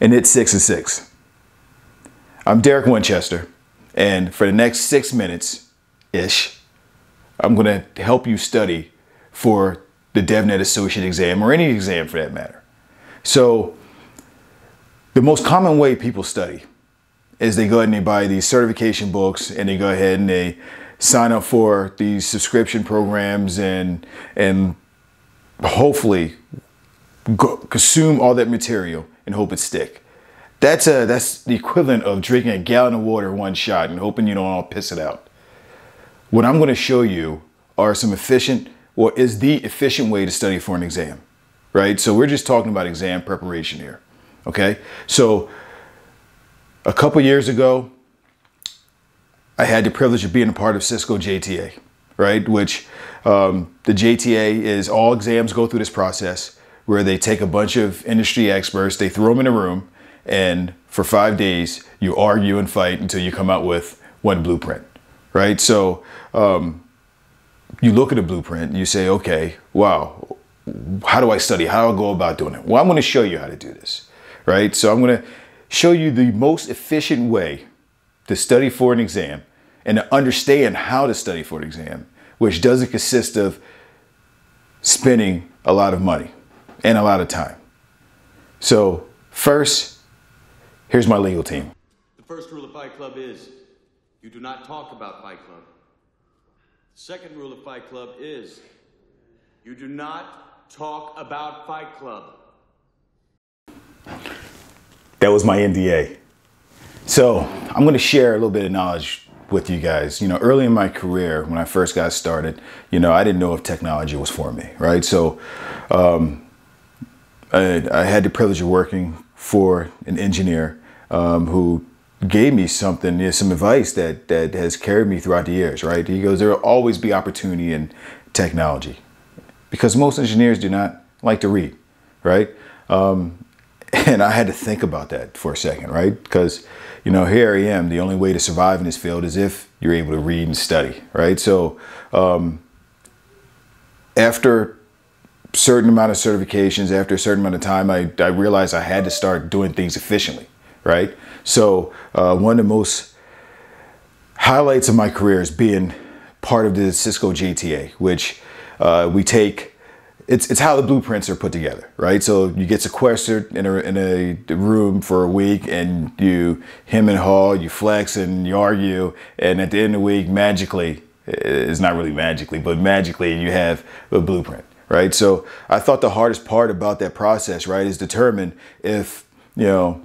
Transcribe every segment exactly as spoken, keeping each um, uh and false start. init six is six. I'm Derek Winchester, and for the next six minutes-ish, I'm gonna help you study for the DevNet Associate exam, or any exam for that matter. So the most common way people study is they go ahead and they buy these certification books, and they go ahead and they sign up for these subscription programs, and and hopefully go consume all that material and hope it stick. That's a that's the equivalent of drinking a gallon of water one shot and hoping you don't all piss it out. What I'm going to show you are some efficient, or is the efficient way to study for an exam, right? So we're just talking about exam preparation here, okay? So a couple years ago, I had the privilege of being a part of Cisco J T A, right? Which um, the J T A is, all exams go through this process where they take a bunch of industry experts, they throw them in a room, and for five days, you argue and fight until you come out with one blueprint, right? So um, you look at a blueprint, you say, okay, wow, how do I study? How do I go about doing it? Well, I'm gonna show you how to do this, right? So I'm gonna show you the most efficient way to study for an exam and to understand how to study for an exam, which doesn't consist of spending a lot of money and a lot of time. So first, here's my legal team. The first rule of Fight Club is you do not talk about Fight Club. The second rule of Fight Club is you do not talk about Fight Club. That was my N D A. So I'm going to share a little bit of knowledge with you guys. You know, early in my career, when I first got started, you know, I didn't know if technology was for me, right? So um, I, I had the privilege of working for an engineer um, who gave me something, you know, some advice that, that has carried me throughout the years, right? He goes, there will always be opportunity in technology, because most engineers do not like to read, right? Um, And I had to think about that for a second, right? Because, you know, here I am, the only way to survive in this field is if you're able to read and study, right? So um, after a certain amount of certifications, after a certain amount of time, I, I realized I had to start doing things efficiently, right? So uh, one of the most highlights of my career is being part of the Cisco J T A, which uh, we take It's, it's how the blueprints are put together, right? So you get sequestered in a, in a room for a week, and you hem and haw, you flex and you argue, and at the end of the week, magically, it's not really magically, but magically you have a blueprint, right? So I thought the hardest part about that process, right, is determine if, you know,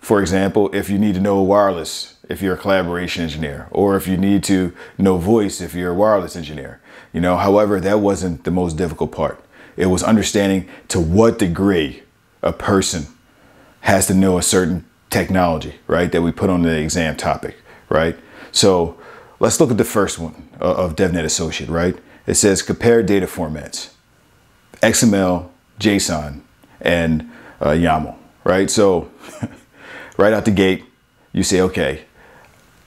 for example, if you need to know wireless, if you're a collaboration engineer, or if you need to know voice, if you're a wireless engineer, you know, however, that wasn't the most difficult part. It was understanding to what degree a person has to know a certain technology, right, that we put on the exam topic, right? So let's look at the first one of DevNet Associate, right? It says compare data formats, X M L, JSON, and uh, YAML, right? So right out the gate, you say, okay,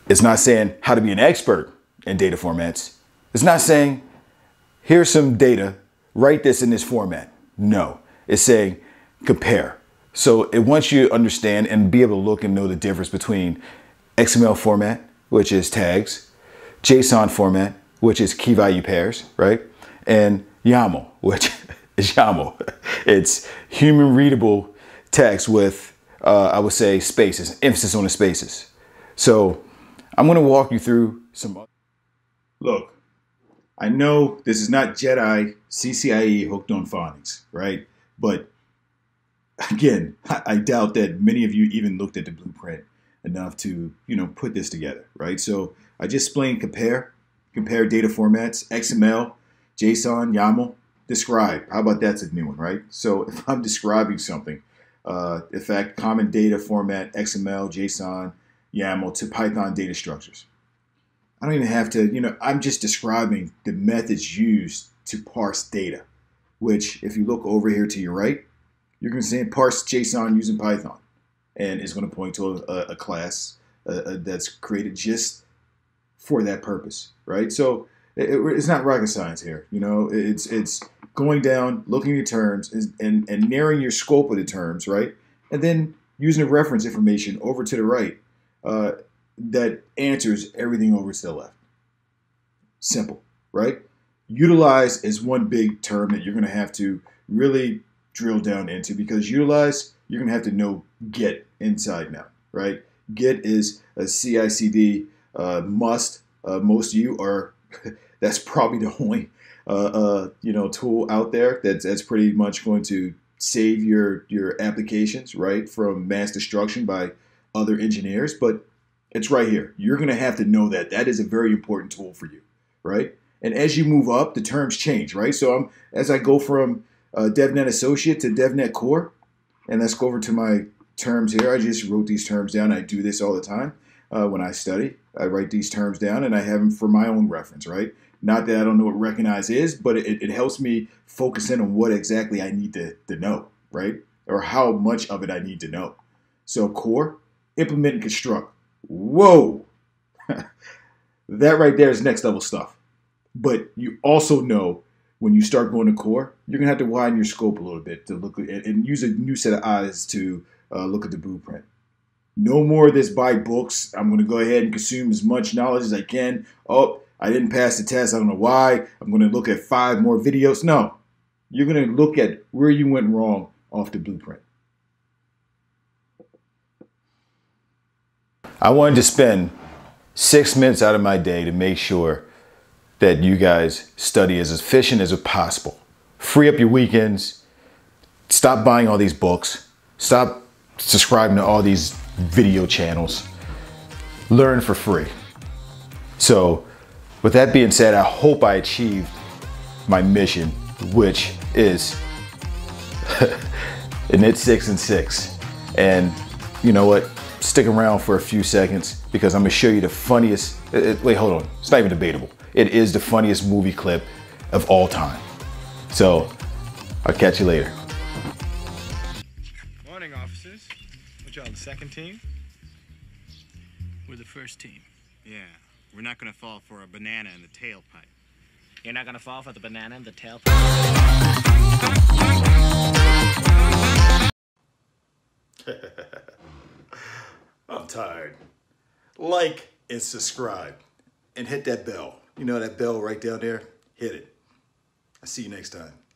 it's not saying how to be an expert in data formats. It's not saying, here's some data, write this in this format. No, it's saying compare. So it wants you to understand and be able to look and know the difference between X M L format, which is tags, JSON format, which is key value pairs, right? And YAML, which is YAML. It's human readable text with, uh, I would say, spaces, emphasis on the spaces. So I'm going to walk you through some. Look, I know this is not Jedi C C I E hooked on phonics, right? But again, I doubt that many of you even looked at the blueprint enough to, you know, put this together, right? So I just explained compare, compare data formats, X M L, JSON, YAML, describe. How about that's a new one, right? So if I'm describing something, uh, in fact, common data format, X M L, JSON, YAML to Python data structures. I don't even have to, you know, I'm just describing the methods used to parse data, which if you look over here to your right, you're going to say parse JSON using Python. And it's going to point to a, a class uh, that's created just for that purpose, right? So it, it's not rocket science here. You know, it's it's going down, looking at terms and, and, and narrowing your scope of the terms, right? And then user reference information over to the right uh, that answers everything over to the left. Simple, right? Utilize is one big term that you're going to have to really drill down into, because utilize, you're going to have to know Git inside and out, right? Git is a C I C D uh, must. Uh, most of you are, that's probably the only uh, uh, you know, tool out there that's, that's pretty much going to save your, your applications, right, from mass destruction by other engineers. But it's right here. You're going to have to know that. That is a very important tool for you, right? And as you move up, the terms change, right? So I'm, as I go from uh, DevNet Associate to DevNet Core, and let's go over to my terms here. I just wrote these terms down. I do this all the time uh, when I study. I write these terms down, and I have them for my own reference, right? Not that I don't know what recognize is, but it, it helps me focus in on what exactly I need to, to know, right? Or how much of it I need to know. So core, implement and construct. Whoa! That right there is next level stuff. But you also know when you start going to core, you're gonna have to widen your scope a little bit to look at, and use a new set of eyes to uh, look at the blueprint. No more of this buy books. I'm gonna go ahead and consume as much knowledge as I can. Oh, I didn't pass the test, I don't know why. I'm gonna look at five more videos. No, you're gonna look at where you went wrong off the blueprint. I wanted to spend six minutes out of my day to make sure that you guys study as efficient as possible. Free up your weekends. Stop buying all these books. Stop subscribing to all these video channels. Learn for free. So with that being said, I hope I achieved my mission, which is init six and six. And you know what? Stick around for a few seconds, because I'm gonna show you the funniest, it, wait, hold on, it's not even debatable. It is the funniest movie clip of all time. So, I'll catch you later. Morning, officers. What y'all, the second team? We're the first team. Yeah, we're not gonna fall for a banana in the tailpipe. You're not gonna fall for the banana in the tailpipe? I'm tired. Like and subscribe and hit that bell. You know that bell right down there? Hit it. I'll see you next time.